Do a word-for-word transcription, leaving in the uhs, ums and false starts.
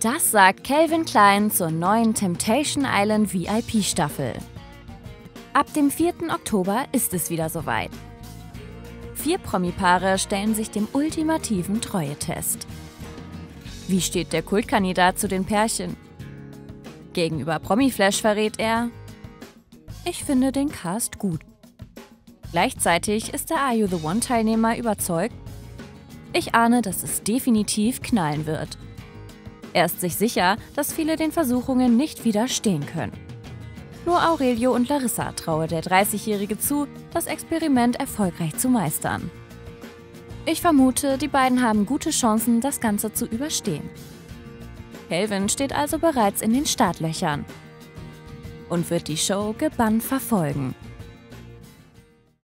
Das sagt Calvin Kleinen zur neuen Temptation Island V I P-Staffel. Ab dem vierten Oktober ist es wieder soweit. Vier Promi-Paare stellen sich dem ultimativen Treue-Test. Wie steht der Kultkandidat zu den Pärchen? Gegenüber Promiflash verrät er: Ich finde den Cast gut. Gleichzeitig ist der Are You The One-Teilnehmer überzeugt: Ich ahne, dass es definitiv knallen wird. Er ist sich sicher, dass viele den Versuchungen nicht widerstehen können. Nur Aurelio und Larissa traue der dreißigjährige zu, das Experiment erfolgreich zu meistern. Ich vermute, die beiden haben gute Chancen, das Ganze zu überstehen. Calvin steht also bereits in den Startlöchern und wird die Show gebannt verfolgen.